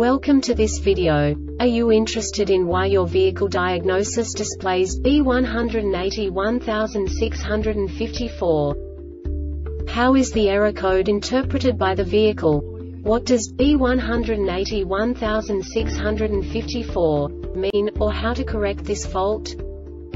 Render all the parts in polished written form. Welcome to this video. Are you interested in why your vehicle diagnosis displays B1816-54? How is the error code interpreted by the vehicle? What does B1816-54 mean, or how to correct this fault?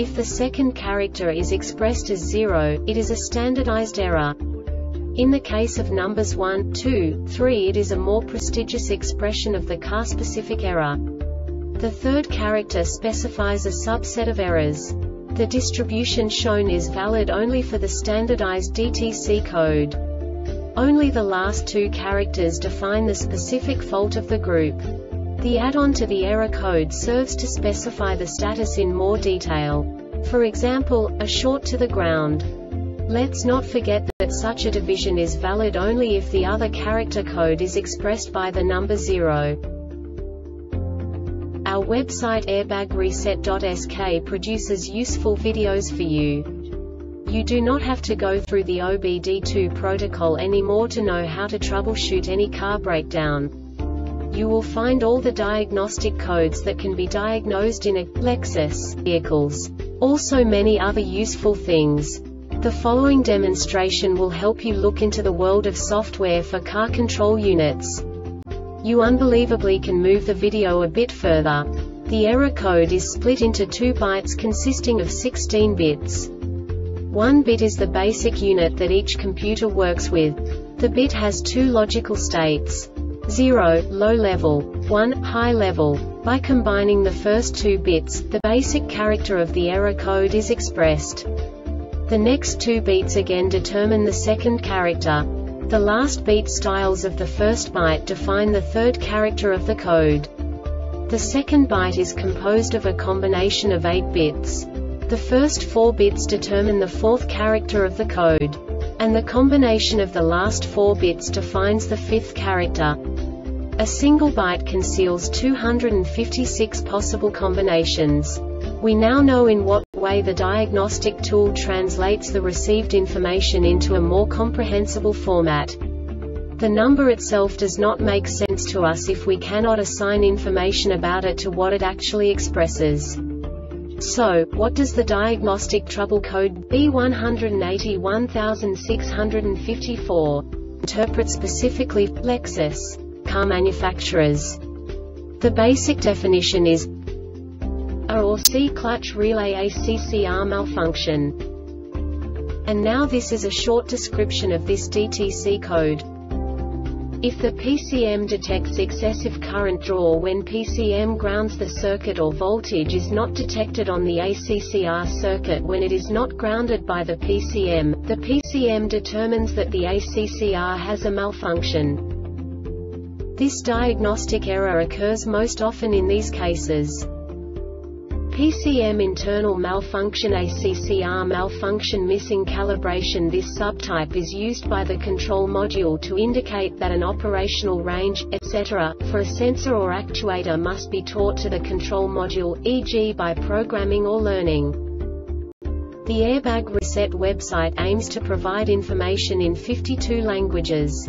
If the second character is expressed as 0, it is a standardized error. In the case of numbers 1, 2, 3, it is a more prestigious expression of the car-specific error. The third character specifies a subset of errors. The distribution shown is valid only for the standardized DTC code. Only the last two characters define the specific fault of the group. The add-on to the error code serves to specify the status in more detail. For example, a short to the ground. Let's not forget that such a division is valid only if the other character code is expressed by the number 0. Our website airbagreset.sk produces useful videos for you. You do not have to go through the OBD2 protocol anymore to know how to troubleshoot any car breakdown. You will find all the diagnostic codes that can be diagnosed in a Lexus vehicles. Also many other useful things. The following demonstration will help you look into the world of software for car control units. You unbelievably can move the video a bit further. The error code is split into 2 bytes consisting of 16 bits. One bit is the basic unit that each computer works with. The bit has 2 logical states: 0, low level, 1, high level. By combining the first 2 bits, the basic character of the error code is expressed. The next 2 bits again determine the second character. The last bit styles of the first byte define the third character of the code. The second byte is composed of a combination of 8 bits. The first 4 bits determine the fourth character of the code, and the combination of the last 4 bits defines the fifth character. A single byte conceals 256 possible combinations. We now know in what way the diagnostic tool translates the received information into a more comprehensible format. The number itself does not make sense to us if we cannot assign information about it to what it actually expresses. So, what does the diagnostic trouble code B1816-54 interpret specifically for Lexus car manufacturers? The basic definition is or C clutch relay ACCR malfunction. And now this is a short description of this DTC code. If the PCM detects excessive current draw when PCM grounds the circuit, or voltage is not detected on the ACCR circuit when it is not grounded by the PCM, the PCM determines that the ACCR has a malfunction. This diagnostic error occurs most often in these cases: PCM internal malfunction, ACCR malfunction, missing calibration. This subtype is used by the control module to indicate that an operational range, etc., for a sensor or actuator must be taught to the control module, e.g. by programming or learning. The Airbag Reset website aims to provide information in 52 languages.